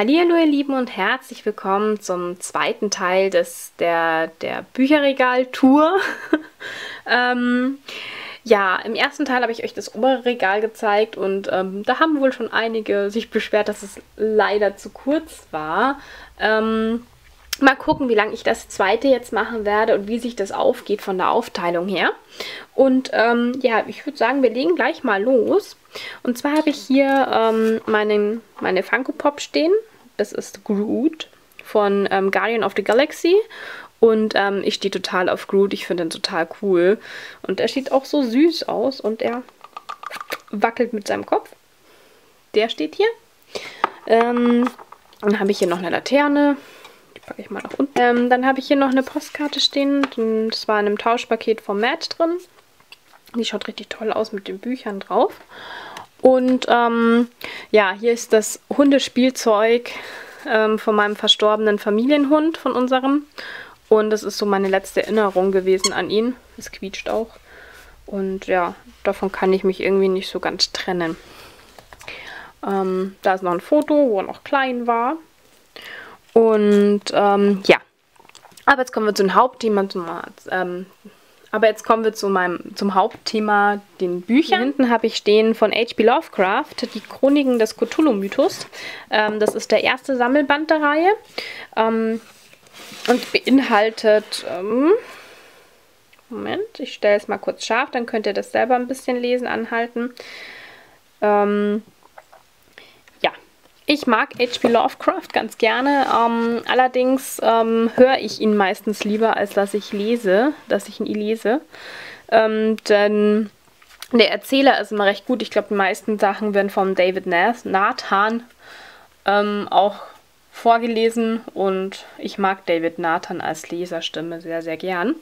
Hallihallo ihr Lieben und herzlich willkommen zum zweiten Teil der Bücherregal-Tour. Ja, im ersten Teil habe ich euch das obere Regal gezeigt und da haben wohl schon einige sich beschwert, dass es leider zu kurz war. Mal gucken, wie lange ich das zweite jetzt machen werde und wie sich das aufgeht von der Aufteilung her. Und ja, ich würde sagen, wir legen gleich mal los. Und zwar habe ich hier meine Funko Pop stehen. Das ist Groot von Guardian of the Galaxy. Und ich stehe total auf Groot. Ich finde ihn total cool. Und er sieht auch so süß aus. Und er wackelt mit seinem Kopf. Der steht hier. Dann habe ich hier noch eine Laterne. Packe ich mal nach unten. Dann habe ich hier noch eine Postkarte stehen. Das war in einem Tauschpaket vom Matt drin. Die schaut richtig toll aus mit den Büchern drauf. Und ja, hier ist das Hundespielzeug von meinem verstorbenen Familienhund, von unserem. Und das ist so meine letzte Erinnerung gewesen an ihn. Es quietscht auch. Und ja, davon kann ich mich irgendwie nicht so ganz trennen. Da ist noch ein Foto, wo er noch klein war. Und ja, aber jetzt kommen wir zum Hauptthema, zum Hauptthema, den Büchern. Hinten habe ich stehen von H.P. Lovecraft, die Chroniken des Cthulhu-Mythos. Das ist der erste Sammelband der Reihe und beinhaltet, Moment, ich stelle es mal kurz scharf, dann könnt ihr das selber ein bisschen lesen, anhalten. Ich mag H.P. Lovecraft ganz gerne, allerdings höre ich ihn meistens lieber, als dass ich ihn lese. Denn der Erzähler ist immer recht gut. Ich glaube, die meisten Sachen werden von David Nathan auch vorgelesen und ich mag David Nathan als Leserstimme sehr, sehr gern.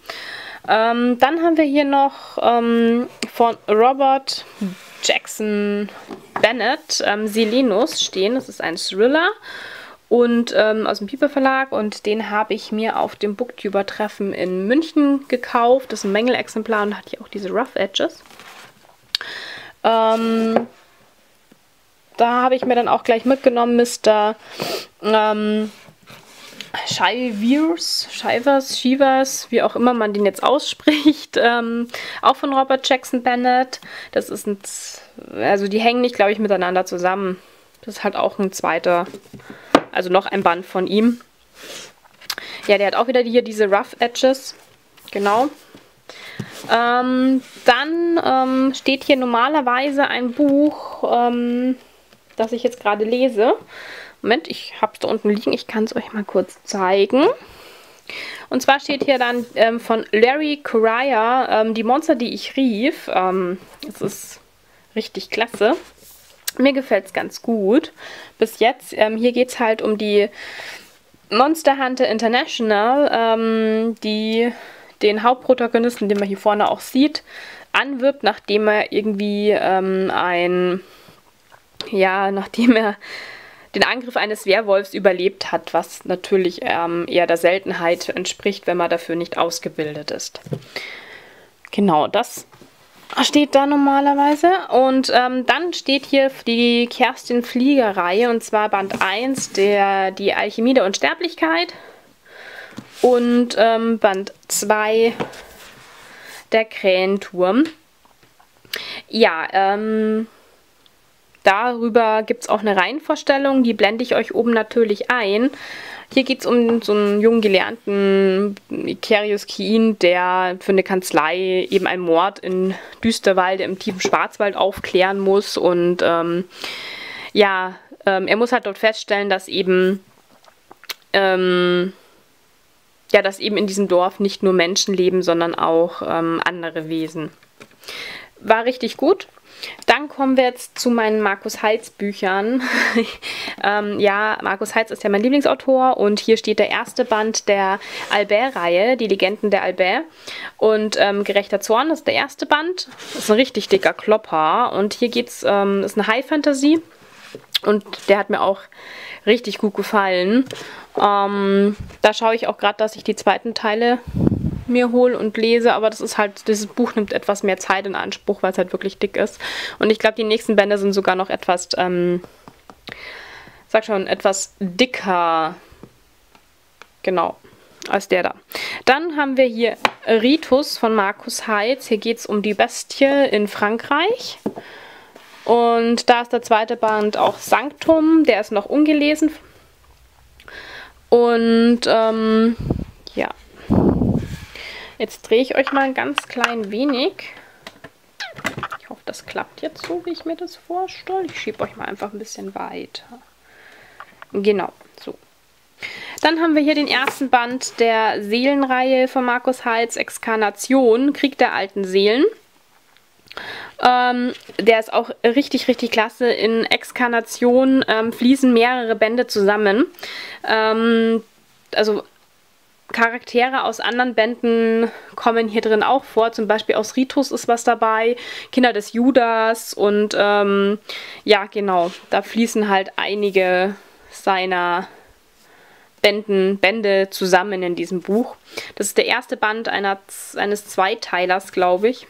Dann haben wir hier noch von Robert Jackson Bennett, Silenus stehen. Das ist ein Thriller und aus dem Piper Verlag und den habe ich mir auf dem Booktuber-Treffen in München gekauft. Das ist ein Mängelexemplar und hat hier auch diese Rough Edges. Da habe ich mir dann auch gleich mitgenommen Mr. Shivers, wie auch immer man den jetzt ausspricht, auch von Robert Jackson Bennett. Das ist ein, also die hängen nicht, glaube ich, miteinander zusammen. Das ist halt auch ein zweiter, also noch ein Band von ihm. Ja, der hat auch wieder hier diese Rough Edges, genau. Dann steht hier normalerweise ein Buch, das ich jetzt gerade lese. Moment, ich habe es da unten liegen. Ich kann es euch mal kurz zeigen. Und zwar steht hier dann von Larry Correia die Monster, die ich rief. Es ist richtig klasse. Mir gefällt es ganz gut. Bis jetzt. Hier geht es halt um die Monster Hunter International, die den Hauptprotagonisten, den man hier vorne auch sieht, anwirbt, nachdem er irgendwie den Angriff eines Werwolfs überlebt hat, was natürlich eher der Seltenheit entspricht, wenn man dafür nicht ausgebildet ist. Genau, das steht da normalerweise. Und dann steht hier die Kerstin Flieger Reihe, und zwar Band 1, die Alchemie der Unsterblichkeit, und Band 2, der Krähenturm. Ja, darüber gibt es auch eine Reihenvorstellung, die blende ich euch oben natürlich ein. Hier geht es um so einen jungen Gelehrten, Ikerius Kien, der für eine Kanzlei eben einen Mord in Düsterwalde im tiefen Schwarzwald aufklären muss. Und er muss halt dort feststellen, dass eben in diesem Dorf nicht nur Menschen leben, sondern auch andere Wesen. War richtig gut. Dann kommen wir jetzt zu meinen Markus Heitz Büchern. Ja, Markus Heitz ist ja mein Lieblingsautor und hier steht der erste Band der Albär-Reihe, die Legenden der Albär. Und Gerechter Zorn ist der erste Band. Das ist ein richtig dicker Klopper und hier geht's, ist eine High-Fantasy und der hat mir auch richtig gut gefallen. Da schaue ich auch gerade, dass ich die zweiten Teile mir hole und lese, aber das ist halt, dieses Buch nimmt etwas mehr Zeit in Anspruch, weil es halt wirklich dick ist. Und ich glaube, die nächsten Bände sind sogar noch etwas Sag schon, etwas dicker. Genau, als der da. Dann haben wir hier Ritus von Markus Heitz. Hier geht es um die Bestie in Frankreich. Und da ist der zweite Band auch Sanctum. Der ist noch ungelesen. Und ja. Jetzt drehe ich euch mal ein ganz klein wenig. Ich hoffe, das klappt jetzt so, wie ich mir das vorstelle. Ich schiebe euch mal einfach ein bisschen weiter. Genau, so. Dann haben wir hier den ersten Band der Seelenreihe von Markus Heitz, Exkarnation, Krieg der alten Seelen. Der ist auch richtig, richtig klasse. In Exkarnation fließen mehrere Bände zusammen. Also Charaktere aus anderen Bänden kommen hier drin auch vor. Zum Beispiel aus Ritus ist was dabei, Kinder des Judas und ja, genau, da fließen halt einige seiner Bände zusammen in diesem Buch. Das ist der erste Band eines Zweiteilers, glaube ich.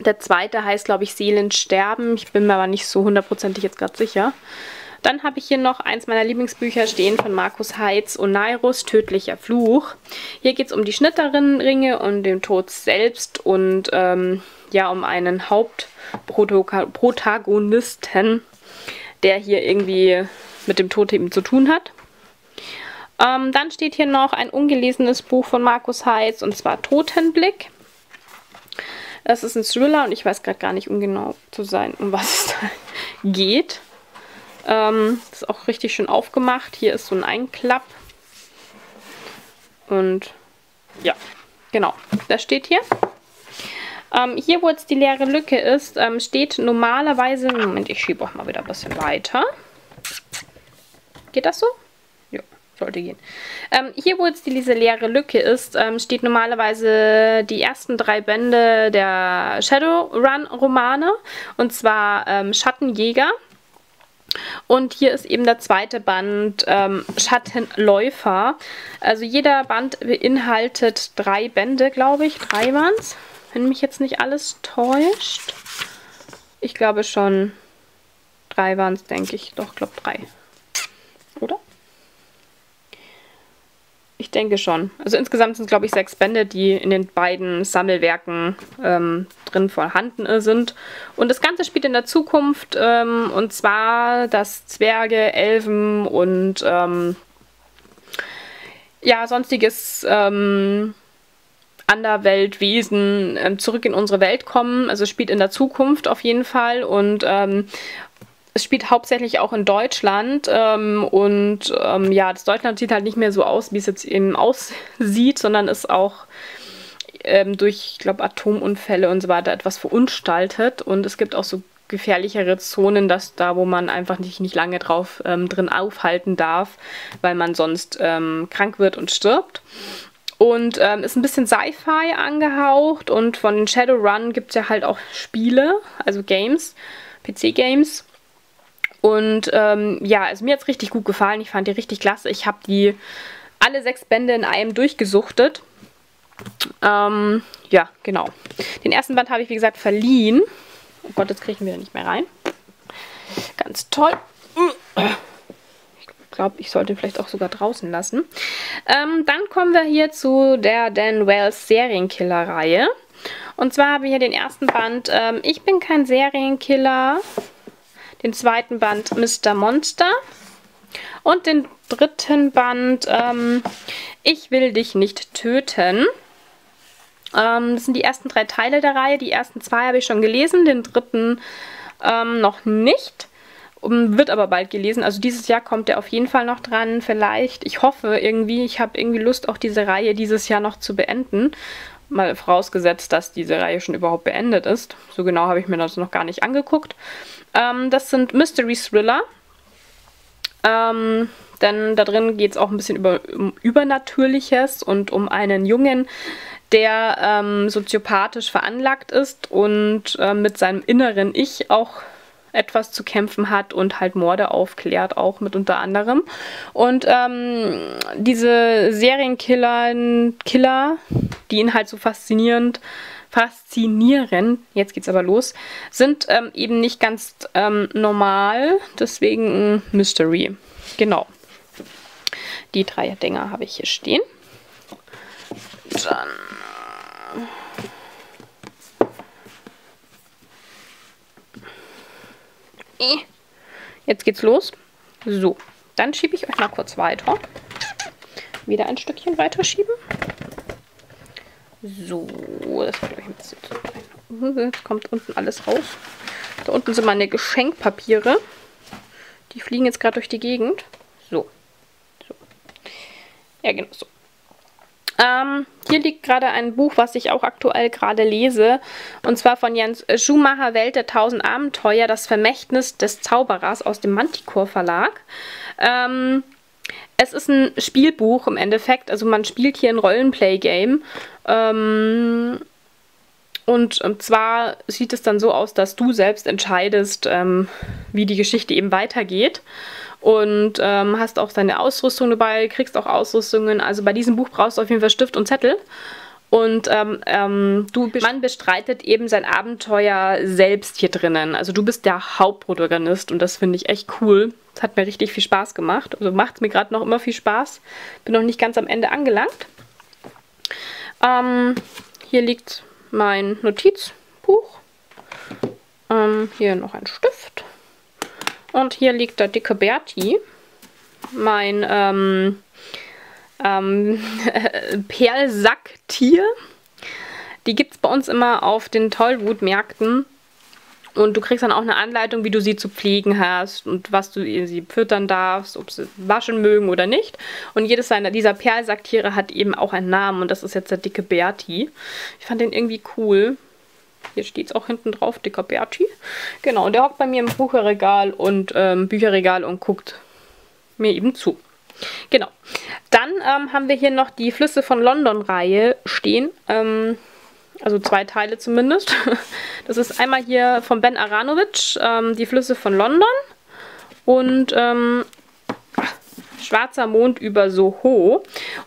Der zweite heißt, glaube ich, Seelensterben. Ich bin mir aber nicht so hundertprozentig jetzt gerade sicher. Dann habe ich hier noch eins meiner Lieblingsbücher stehen von Markus Heitz, Oneirus, Tödlicher Fluch. Hier geht es um die Schnitterinnenringe und den Tod selbst und ja, um einen Hauptprotagonisten, der hier irgendwie mit dem Tod eben zu tun hat. Dann steht hier noch ein ungelesenes Buch von Markus Heitz, und zwar Totenblick. Das ist ein Thriller und ich weiß gerade gar nicht, um genau zu sein, um was es da geht. Das ist auch richtig schön aufgemacht. Hier ist so ein Einklapp. Und ja, genau, das steht hier. Hier, wo jetzt die leere Lücke ist, steht normalerweise... Moment, ich schiebe auch mal wieder ein bisschen weiter. Geht das so? Ja, sollte gehen. Hier, wo jetzt diese leere Lücke ist, steht normalerweise die ersten drei Bände der Shadowrun-Romane. Und zwar Schattenjäger. Und hier ist eben der zweite Band Schattenläufer. Also jeder Band beinhaltet drei Bände, glaube ich. Drei waren es, wenn mich jetzt nicht alles täuscht. Ich glaube schon, drei waren es, denke ich. Doch, ich glaube drei. Oder? Ich denke schon. Also insgesamt sind es, glaube ich, 6 Bände, die in den beiden Sammelwerken drin vorhanden sind. Und das Ganze spielt in der Zukunft, und zwar, dass Zwerge, Elfen und ja, sonstiges Anderweltwesen zurück in unsere Welt kommen. Also spielt in der Zukunft auf jeden Fall und es spielt hauptsächlich auch in Deutschland und ja, das Deutschland sieht halt nicht mehr so aus, wie es jetzt eben aussieht, sondern ist auch durch, ich glaube, Atomunfälle und so weiter etwas verunstaltet und es gibt auch so gefährlichere Zonen, dass da, wo man einfach nicht lange drauf drin aufhalten darf, weil man sonst krank wird und stirbt. Und ist ein bisschen Sci-Fi angehaucht und von Shadowrun gibt es ja halt auch Spiele, also Games, PC-Games. Und ja, also mir hat es richtig gut gefallen. Ich fand die richtig klasse. Ich habe die alle 6 Bände in einem durchgesuchtet. Ja, genau. Den ersten Band habe ich, wie gesagt, verliehen. Oh Gott, jetzt kriegen wir nicht mehr rein. Ganz toll. Ich glaube, ich sollte ihn vielleicht auch sogar draußen lassen. Dann kommen wir hier zu der Dan Wells Serienkiller-Reihe. Und zwar haben wir hier den ersten Band Ich bin kein Serienkiller. Den zweiten Band Mr. Monster und den dritten Band Ich will dich nicht töten. Das sind die ersten 3 Teile der Reihe. Die ersten 2 habe ich schon gelesen, den dritten noch nicht. Wird aber bald gelesen. Also dieses Jahr kommt der auf jeden Fall noch dran. Vielleicht, ich hoffe irgendwie, ich habe irgendwie Lust, auch diese Reihe dieses Jahr noch zu beenden. Mal vorausgesetzt, dass diese Reihe schon überhaupt beendet ist. So genau habe ich mir das noch gar nicht angeguckt. Das sind Mystery Thriller. Denn da drin geht es auch ein bisschen um Übernatürliches und um einen Jungen, der soziopathisch veranlagt ist und mit seinem inneren Ich auch etwas zu kämpfen hat und halt Morde aufklärt, auch mit unter anderem. Und diese Serienkiller, die ihn halt so faszinierend faszinieren, jetzt geht's aber los, sind eben nicht ganz normal, deswegen ein Mystery. Genau. Die drei Dinger habe ich hier stehen. Dann jetzt geht's los. So, dann schiebe ich euch mal kurz weiter. Wieder ein Stückchen weiter schieben. So, das wird euch ein bisschen zu klein. Jetzt kommt unten alles raus. Da unten sind meine Geschenkpapiere. Die fliegen jetzt gerade durch die Gegend. So. So. Ja, genau so. Hier liegt gerade ein Buch, was ich auch aktuell gerade lese, und zwar von Jens Schumacher, Welt der 1000 Abenteuer, das Vermächtnis des Zauberers aus dem Manticore Verlag. Es ist ein Spielbuch im Endeffekt, also man spielt hier ein Rollenplay-Game. Und zwar sieht es dann so aus, dass du selbst entscheidest, wie die Geschichte eben weitergeht. Und hast auch deine Ausrüstung dabei, kriegst auch Ausrüstungen. Also bei diesem Buch brauchst du auf jeden Fall Stift und Zettel. Und man bestreitet eben sein Abenteuer selbst hier drinnen. Also du bist der Hauptprotagonist und das finde ich echt cool. Das hat mir richtig viel Spaß gemacht. Also macht es mir gerade noch immer viel Spaß. Bin noch nicht ganz am Ende angelangt. Hier liegt mein Notizbuch. Hier noch ein Stift. Und hier liegt der dicke Berti, mein Perlsacktier. Die gibt es bei uns immer auf den Tollwutmärkten. Und du kriegst dann auch eine Anleitung, wie du sie zu pflegen hast und was du sie füttern darfst, ob sie waschen mögen oder nicht. Und jedes dieser Perlsacktiere hat eben auch einen Namen und das ist jetzt der dicke Berti. Ich fand den irgendwie cool. Hier steht es auch hinten drauf, dicker Berti. Genau, und der hockt bei mir im Buchregal und Bücherregal und guckt mir eben zu. Genau. Dann haben wir hier noch die Flüsse von London-Reihe stehen. Also zwei Teile zumindest. Das ist einmal hier von Ben Aronovich, die Flüsse von London. Und Schwarzer Mond über Soho.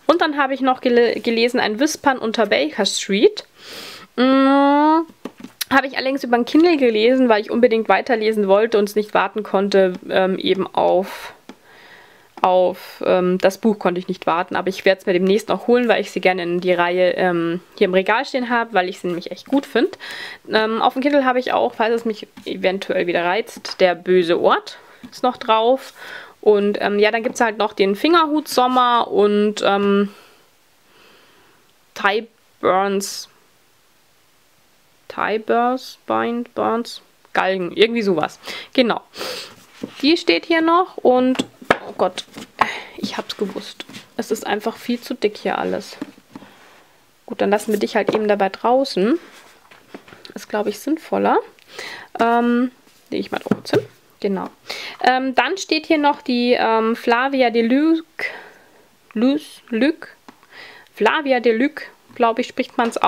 Und dann habe ich noch gelesen, ein Wispern unter Baker Street. Habe ich allerdings über ein Kindle gelesen, weil ich unbedingt weiterlesen wollte und es nicht warten konnte, eben auf das Buch konnte ich nicht warten. Aber ich werde es mir demnächst noch holen, weil ich sie gerne in die Reihe hier im Regal stehen habe, weil ich sie nämlich echt gut finde. Auf dem Kindle habe ich auch, falls es mich eventuell wieder reizt, Der böse Ort ist noch drauf. Und ja, dann gibt es halt noch den Fingerhutsommer und Burns, Galgen, irgendwie sowas. Genau. Die steht hier noch und, oh Gott, ich hab's gewusst. Es ist einfach viel zu dick hier alles. Gut, dann lassen wir dich halt eben dabei draußen. Ist, glaube ich, sinnvoller. Lege ich mal da kurz hin. Genau. Dann steht hier noch die Flavia Deluc. Flavia Deluc, glaube ich, spricht man es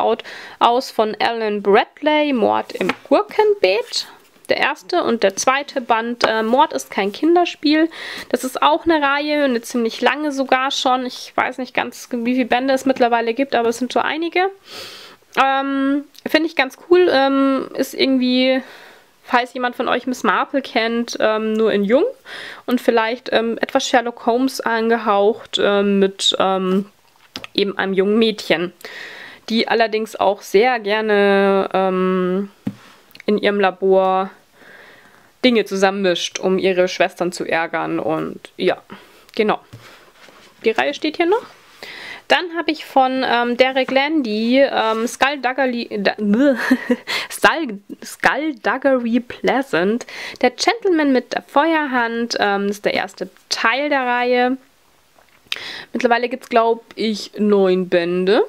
aus, von Alan Bradley, Mord im Gurkenbeet. Der erste und der zweite Band, Mord ist kein Kinderspiel. Das ist auch eine Reihe, eine ziemlich lange sogar schon. Ich weiß nicht ganz, wie viele Bände es mittlerweile gibt, aber es sind so einige. Finde ich ganz cool. Ist irgendwie, falls jemand von euch Miss Marple kennt, nur in jung und vielleicht etwas Sherlock Holmes angehaucht mit eben einem jungen Mädchen, die allerdings auch sehr gerne in ihrem Labor Dinge zusammenmischt, um ihre Schwestern zu ärgern. Und ja, genau. Die Reihe steht hier noch. Dann habe ich von Derek Landy Skullduggery Pleasant, Der Gentleman mit der Feuerhand, ist der erste Teil der Reihe. Mittlerweile gibt es, glaube ich, 9 Bände.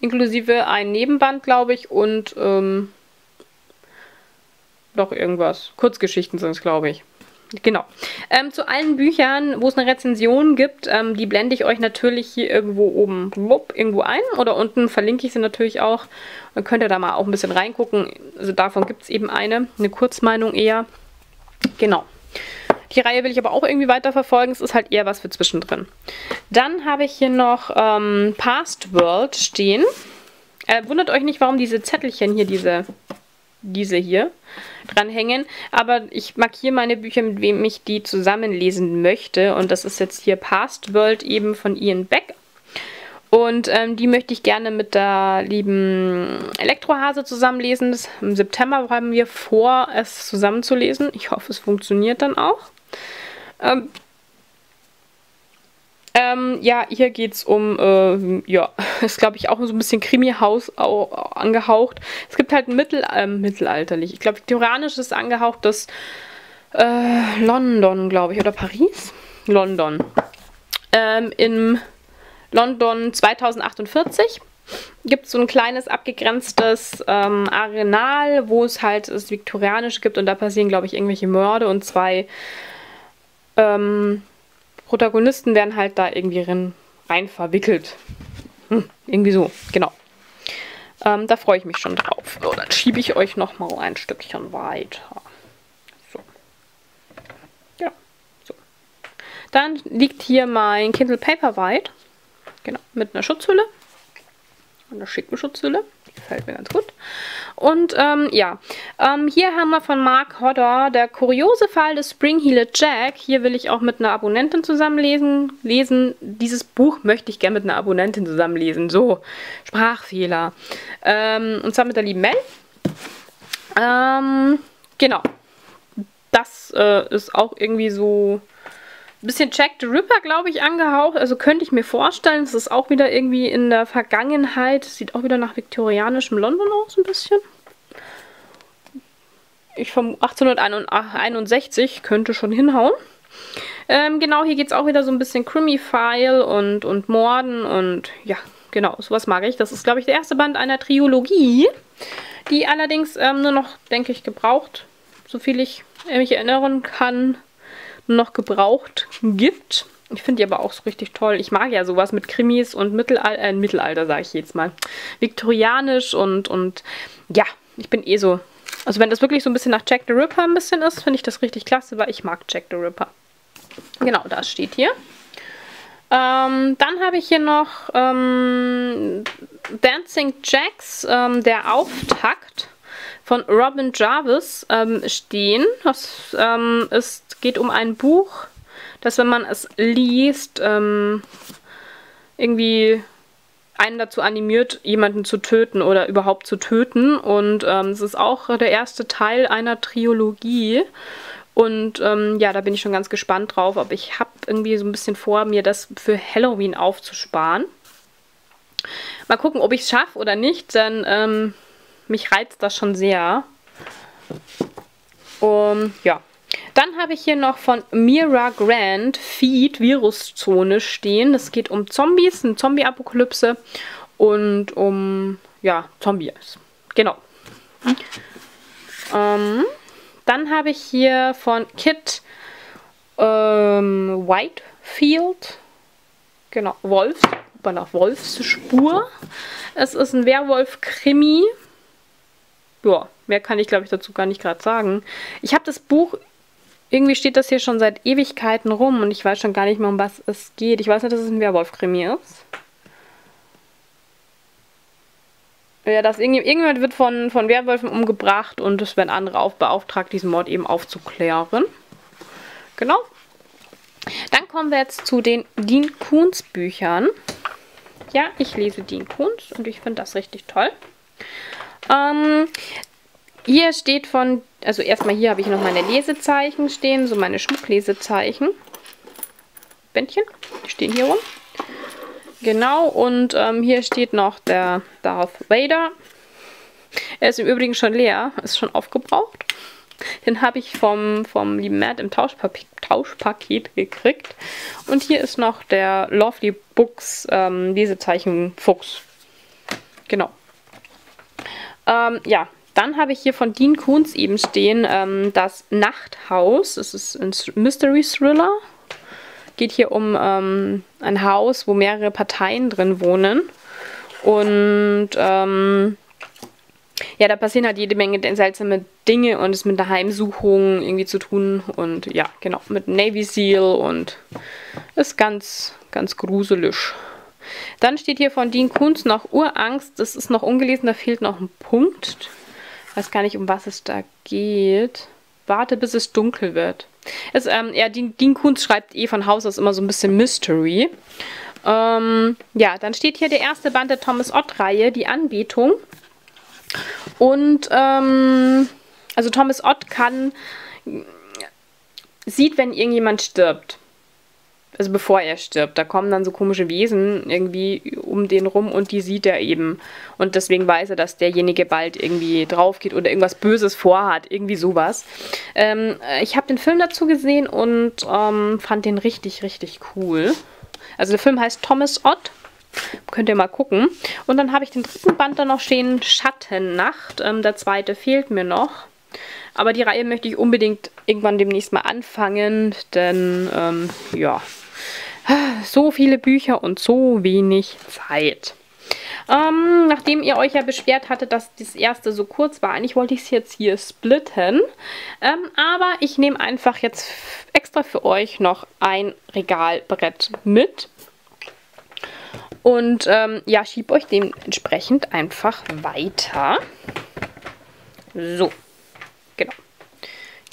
Inklusive ein Nebenband, glaube ich, und noch irgendwas. Kurzgeschichten sind es, glaube ich. Genau. Zu allen Büchern, wo es eine Rezension gibt, die blende ich euch natürlich hier irgendwo oben irgendwo ein. Oder unten verlinke ich sie natürlich auch. Dann könnt ihr da mal auch ein bisschen reingucken. Also davon gibt es eben eine Kurzmeinung eher. Genau. Die Reihe will ich aber auch irgendwie weiterverfolgen. Es ist halt eher was für zwischendrin. Dann habe ich hier noch Pastworld stehen. Wundert euch nicht, warum diese Zettelchen hier, diese hier, dranhängen. Aber ich markiere meine Bücher, mit wem ich die zusammenlesen möchte. Und das ist jetzt hier Pastworld eben von Ian Beck. Und die möchte ich gerne mit der lieben Elektrohase zusammenlesen. Im September haben wir vor, es zusammenzulesen. Ich hoffe, es funktioniert dann auch. Ja, hier geht es um, ja, ist glaube ich auch so ein bisschen Krimi-Haus angehaucht. Es gibt halt ein mittelalterlich, ich glaube, viktorianisches angehauchtes London, glaube ich, oder Paris? London. In London 2048 gibt es so ein kleines abgegrenztes Arenal, wo es halt das Viktorianische gibt und da passieren, glaube ich, irgendwelche Morde und zwei Protagonisten werden halt da irgendwie rein verwickelt. Irgendwie so, genau. Da freue ich mich schon drauf. So, dann schiebe ich euch nochmal ein Stückchen weiter. So. Ja, so. Dann liegt hier mein Kindle Paperwhite. Genau, mit einer Schutzhülle. Und einer schicken Schutzhülle. Die gefällt mir ganz gut. Und ja, hier haben wir von Mark Hodder der kuriose Fall des Spring-Heeled Jack. Hier will ich auch mit einer Abonnentin zusammenlesen. Dieses Buch möchte ich gerne mit einer Abonnentin zusammenlesen. So, Sprachfehler. Und zwar mit der lieben Mel. Genau. Das ist auch irgendwie so bisschen Jack the Ripper, glaube ich, angehaucht. Also könnte ich mir vorstellen, es ist auch wieder irgendwie in der Vergangenheit. Sieht auch wieder nach viktorianischem London aus ein bisschen. Ich vom 1861 könnte schon hinhauen. Genau, hier geht es auch wieder so ein bisschen Krimi-File und Morden und ja, genau, sowas mag ich. Das ist, glaube ich, der erste Band einer Trilogie, die allerdings nur noch, denke ich, gebraucht, soviel ich mich erinnern kann, noch gebraucht gibt. Ich finde die aber auch so richtig toll. Ich mag ja sowas mit Krimis und Mittelalter, sage ich jetzt mal. Viktorianisch und ja, ich bin eh so. Also wenn das wirklich so ein bisschen nach Jack the Ripper ein bisschen ist, finde ich das richtig klasse, weil ich mag Jack the Ripper. Genau, das steht hier. Dann habe ich hier noch Dancing Jacks, der Auftakt von Robin Jarvis stehen. Das geht um ein Buch, das, wenn man es liest, irgendwie einen dazu animiert, jemanden zu töten oder überhaupt zu töten. Und es ist auch der erste Teil einer Trilogie. Und ja, da bin ich schon ganz gespannt drauf. Aber ich habe irgendwie so ein bisschen vor, mir das für Halloween aufzusparen. Mal gucken, ob ich es schaffe oder nicht, denn mich reizt das schon sehr. Ja. Dann habe ich hier noch von Mira Grant Feed Viruszone stehen. Das geht um Zombies, eine Zombie-Apokalypse und um, ja, Zombies. Genau. Dann habe ich hier von Kit Whitefield, genau, Wolfs Spur. Es ist ein Werwolf-Krimi. Ja, mehr kann ich, glaube ich, dazu gar nicht gerade sagen. Ich habe das Buch, irgendwie steht das hier schon seit Ewigkeiten rum und ich weiß schon gar nicht mehr, um was es geht. Ich weiß nicht, dass es ein Werwolf-Krimi ist. Ja, dass irgendjemand wird von Werwölfen umgebracht und es werden andere beauftragt, diesen Mord eben aufzuklären. Genau. Dann kommen wir jetzt zu den Dean Koontz Büchern. Ja, ich lese Dean Koontz und ich finde das richtig toll. Hier steht von, also erstmal hier habe ich noch meine Lesezeichen stehen, so meine Schmucklesezeichen. Bändchen, die stehen hier rum. Genau, und hier steht noch der Darth Vader. Er ist im Übrigen schon leer, ist schon aufgebraucht. Den habe ich vom lieben Matt im Tauschpaket gekriegt. Und hier ist noch der Lovely Books Lesezeichen Fuchs. Genau. Ja, dann habe ich hier von Dean Koontz eben stehen, das Nachthaus. Das ist ein Mystery-Thriller. Geht hier um ein Haus, wo mehrere Parteien drin wohnen. Und ja, da passieren halt jede Menge seltsame Dinge und ist mit einer Heimsuchung irgendwie zu tun und ja, genau, mit Navy Seal und ist ganz, ganz gruselig. Dann steht hier von Dean Kuntz noch Urangst, das ist noch ungelesen, da fehlt noch ein Punkt. Ich weiß gar nicht, um was es da geht. Warte, bis es dunkel wird. Es, ja, Dean Kuntz schreibt eh von Haus aus immer so ein bisschen Mystery. Ja, dann steht hier der erste Band der Thomas-Ott-Reihe, die Anbetung. Und, also Thomas Ott sieht, wenn irgendjemand stirbt. Also bevor er stirbt. Da kommen dann so komische Wesen irgendwie um den rum und die sieht er eben. Und deswegen weiß er, dass derjenige bald irgendwie drauf geht oder irgendwas Böses vorhat. Irgendwie sowas. Ich habe den Film dazu gesehen und fand den richtig, richtig cool. Also der Film heißt Thomas Ott. Könnt ihr mal gucken. Und dann habe ich den dritten Band da noch stehen, Schattennacht. Der zweite fehlt mir noch. Aber die Reihe möchte ich unbedingt irgendwann demnächst mal anfangen, denn ja, so viele Bücher und so wenig Zeit. Nachdem ihr euch ja beschwert hattet, dass das erste so kurz war, eigentlich wollte ich es jetzt hier splitten, aber ich nehme einfach jetzt extra für euch noch ein Regalbrett mit. Und ja, schiebt euch dementsprechend einfach weiter. So, genau.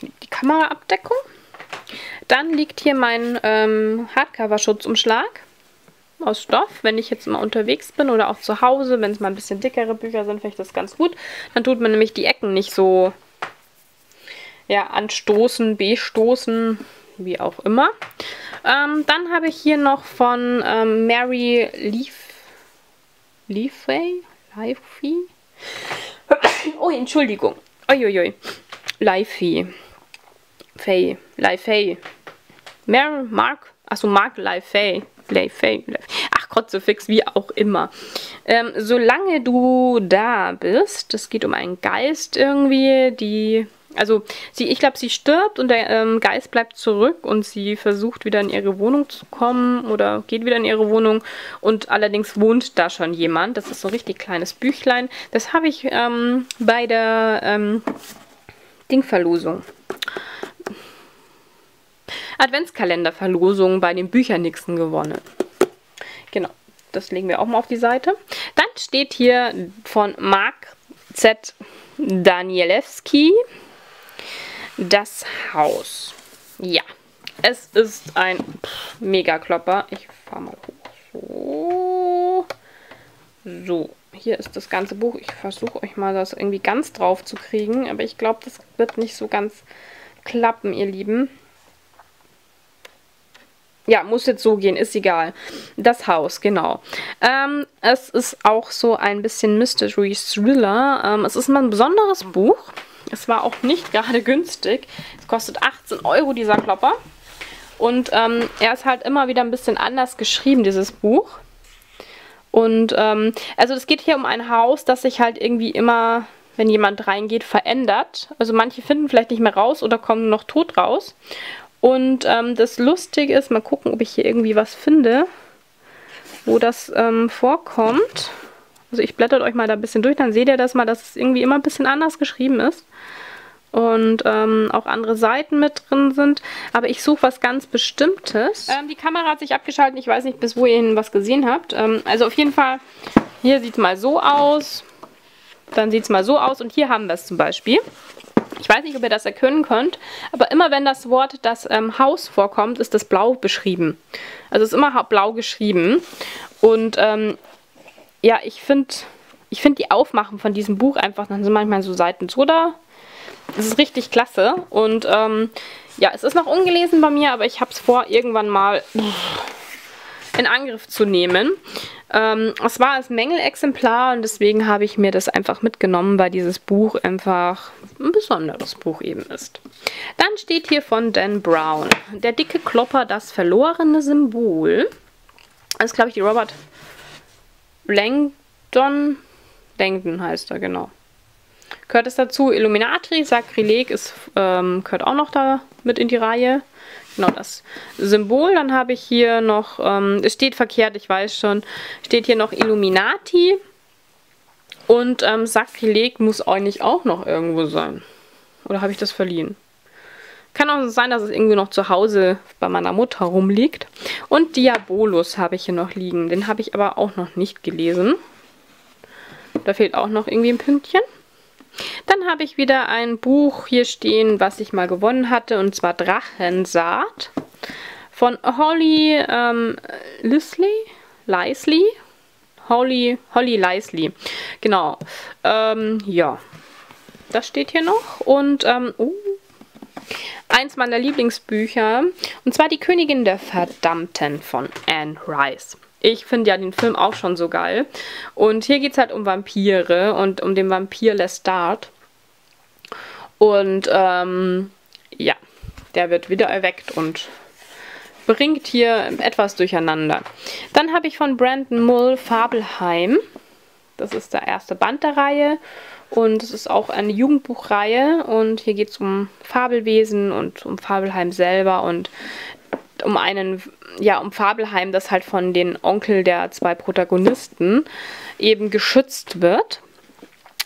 Die Kameraabdeckung. Dann liegt hier mein Hardcover-Schutzumschlag aus Stoff. Wenn ich jetzt mal unterwegs bin oder auch zu Hause, wenn es mal ein bisschen dickere Bücher sind, finde ich das ganz gut. Dann tut man nämlich die Ecken nicht so ja, anstoßen, bestoßen, wie auch immer. Dann habe ich hier noch von Mary Leafy? Oh, Entschuldigung. Uiuiui. Mark Leafy. Ach Gott, so fix, wie auch immer. Solange du da bist, es geht um einen Geist irgendwie, die... Also, ich glaube, sie stirbt und der Geist bleibt zurück und sie versucht wieder in ihre Wohnung zu kommen oder geht wieder in ihre Wohnung und allerdings wohnt da schon jemand. Das ist so ein richtig kleines Büchlein. Das habe ich bei der Dingverlosung. Adventskalenderverlosung bei den Büchernixen gewonnen. Genau, das legen wir auch mal auf die Seite. Dann steht hier von Mark Z. Danielewski... Das Haus. Ja, es ist ein Megaklopper. Ich fahre mal hoch. So. So, hier ist das ganze Buch. Ich versuche euch mal das irgendwie ganz drauf zu kriegen, aber ich glaube, das wird nicht so ganz klappen, ihr Lieben. Ja, muss jetzt so gehen, ist egal. Das Haus, genau. Es ist auch so ein bisschen Mystery Thriller. Es ist mal ein besonderes Buch. Es war auch nicht gerade günstig. Es kostet 18 €, dieser Klopper. Und er ist halt immer wieder ein bisschen anders geschrieben, dieses Buch. Und also es geht hier um ein Haus, das sich halt irgendwie immer, wenn jemand reingeht, verändert. Also manche finden vielleicht nicht mehr raus oder kommen noch tot raus. Und das Lustige ist, mal gucken, ob ich hier irgendwie was finde, wo das vorkommt. Also ich blättert euch mal da ein bisschen durch, dann seht ihr das mal, dass es irgendwie immer ein bisschen anders geschrieben ist. Und auch andere Seiten mit drin sind. Aber ich suche was ganz Bestimmtes. Die Kamera hat sich abgeschaltet, ich weiß nicht, bis wo ihr hin was gesehen habt. Also auf jeden Fall, hier sieht es mal so aus. Dann sieht es mal so aus und hier haben wir es zum Beispiel. Ich weiß nicht, ob ihr das erkennen könnt, aber immer wenn das Wort das Haus vorkommt, ist das blau beschrieben. Also es ist immer blau geschrieben. Und... ja, ich finde die Aufmachen von diesem Buch einfach, dann sind manchmal so Seiten so da. Das ist richtig klasse. Und ja, es ist noch ungelesen bei mir, aber ich habe es vor, irgendwann mal in Angriff zu nehmen. Es war als Mängelexemplar und deswegen habe ich mir das einfach mitgenommen, weil dieses Buch einfach ein besonderes Buch eben ist. Dann steht hier von Dan Brown, der dicke Klopper, das verlorene Symbol. Das ist, glaube ich, die Robert... Langdon heißt er, genau. Gehört es dazu, Illuminati, Sakrileg ist, gehört auch noch da mit in die Reihe. Genau das Symbol. Dann habe ich hier noch, es steht verkehrt, ich weiß schon, steht hier noch Illuminati. Und Sakrileg muss eigentlich auch noch irgendwo sein. Oder habe ich das verliehen? Kann auch sein, dass es irgendwie noch zu Hause bei meiner Mutter rumliegt. Und Diabolus habe ich hier noch liegen. Den habe ich aber auch noch nicht gelesen. Da fehlt auch noch irgendwie ein Pünktchen. Dann habe ich wieder ein Buch hier stehen, was ich mal gewonnen hatte. Und zwar Drachensaat von Holly Leisley. Holly Leisley. Genau. Ja. Das steht hier noch. Und eins meiner Lieblingsbücher, und zwar Die Königin der Verdammten von Anne Rice. Ich finde ja den Film auch schon so geil. Und hier geht es halt um Vampire und um den Vampir Lestat. Und ja, der wird wieder erweckt und bringt hier etwas durcheinander. Dann habe ich von Brandon Mull Fabelheim. Das ist der erste Band der Reihe. Und es ist auch eine Jugendbuchreihe und hier geht es um Fabelwesen und um Fabelheim selber und um einen, ja, um Fabelheim, das halt von den Onkel der zwei Protagonisten eben geschützt wird.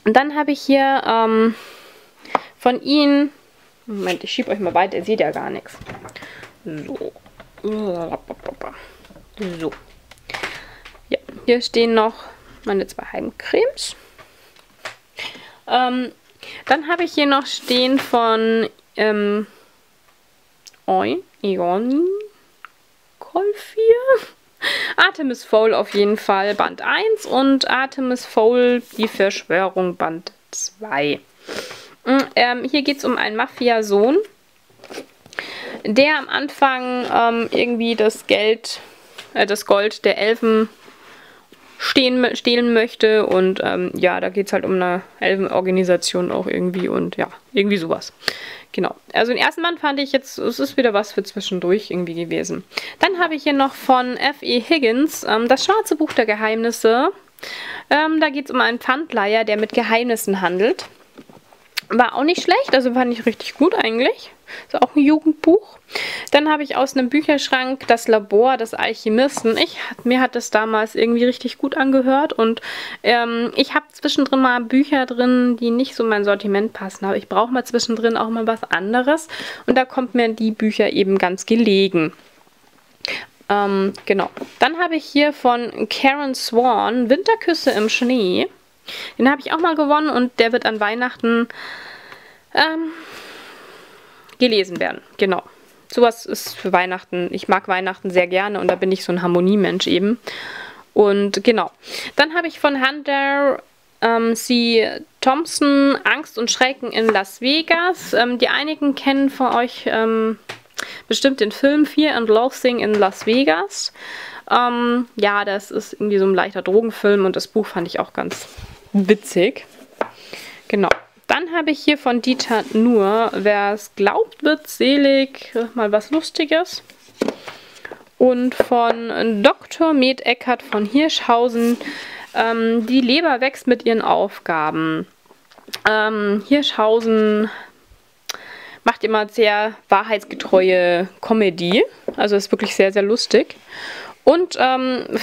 Und dann habe ich hier von ihnen, Moment, ich schiebe euch mal weiter, ihr seht ja gar nichts. So. So. Ja, hier stehen noch meine zwei Heimcremes. Dann habe ich hier noch stehen von Eon Colfier. Artemis Fowl auf jeden Fall, Band 1 und Artemis Fowl, die Verschwörung, Band 2. Hier geht es um einen Mafiasohn, der am Anfang irgendwie das Gold der Elfen stehlen möchte und ja, da geht es halt um eine Elfenorganisation auch irgendwie und ja, irgendwie sowas. Genau. Also den ersten Band fand ich jetzt, es ist wieder was für zwischendurch irgendwie gewesen. Dann habe ich hier noch von F.E. Higgins das schwarze Buch der Geheimnisse. Da geht es um einen Pfandleiher, der mit Geheimnissen handelt. War auch nicht schlecht, also fand ich richtig gut eigentlich. Ist auch ein Jugendbuch. Dann habe ich aus einem Bücherschrank das Labor des Alchemisten. Mir hat das damals irgendwie richtig gut angehört und ich habe zwischendrin mal Bücher drin, die nicht so in mein Sortiment passen, aber ich brauche mal zwischendrin auch mal was anderes und da kommt mir die Bücher eben ganz gelegen. Genau. Dann habe ich hier von Karen Swan Winterküsse im Schnee. Den habe ich auch mal gewonnen und der wird an Weihnachten gelesen werden. Genau. Sowas ist für Weihnachten. Ich mag Weihnachten sehr gerne und da bin ich so ein Harmoniemensch eben. Und genau. Dann habe ich von Hunter C. Thompson Angst und Schrecken in Las Vegas. Die einigen kennen von euch bestimmt den Film Fear and Loathing in Las Vegas. Ja, das ist irgendwie so ein leichter Drogenfilm und das Buch fand ich auch ganz witzig. Genau. Dann habe ich hier von Dieter Nuhr, wer es glaubt, wird selig, mal was Lustiges. Und von Dr. Med Eckert von Hirschhausen, die Leber wächst mit ihren Aufgaben. Hirschhausen macht immer sehr wahrheitsgetreue Comedy, also ist wirklich sehr, sehr lustig. Und irgendwann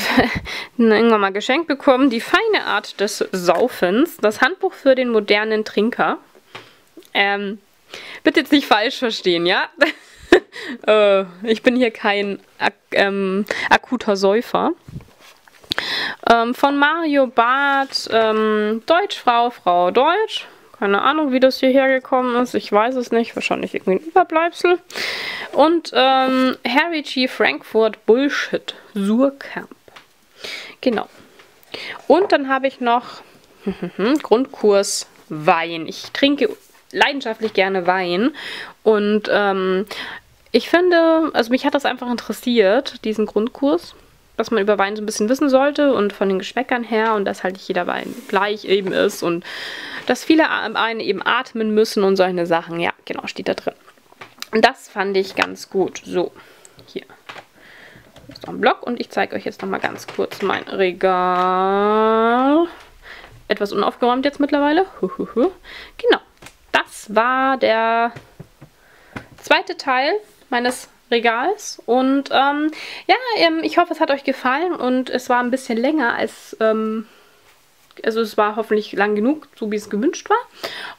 mal geschenkt bekommen, die feine Art des Saufens, das Handbuch für den modernen Trinker. Bitte jetzt nicht falsch verstehen, ja? Ich bin hier kein akuter Säufer. Von Mario Barth, Deutschfrau, Frau Deutsch. Keine Ahnung, wie das hierher gekommen ist. Ich weiß es nicht. Wahrscheinlich irgendwie ein Überbleibsel. Und Harry G. Frankfurt Bullshit. Surkamp. Genau. Und dann habe ich noch Grundkurs Wein. Ich trinke leidenschaftlich gerne Wein. Und ich finde, also mich hat das einfach interessiert, diesen Grundkurs, dass man über Wein so ein bisschen wissen sollte und von den Geschmäckern her und dass halt nicht jeder Wein gleich eben ist und dass viele einen eben atmen müssen und solche Sachen. Ja, genau, steht da drin. Und das fand ich ganz gut. So, hier ist noch ein Block und ich zeige euch jetzt nochmal ganz kurz mein Regal. Etwas unaufgeräumt jetzt mittlerweile. Genau, das war der zweite Teil meines Regals und ja, ich hoffe, es hat euch gefallen und es war ein bisschen länger als Also es war hoffentlich lang genug, so wie es gewünscht war.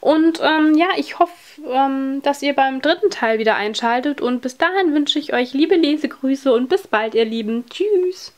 Und ja, ich hoffe, dass ihr beim dritten Teil wieder einschaltet. Und bis dahin wünsche ich euch liebe Lesegrüße und bis bald, ihr Lieben. Tschüss!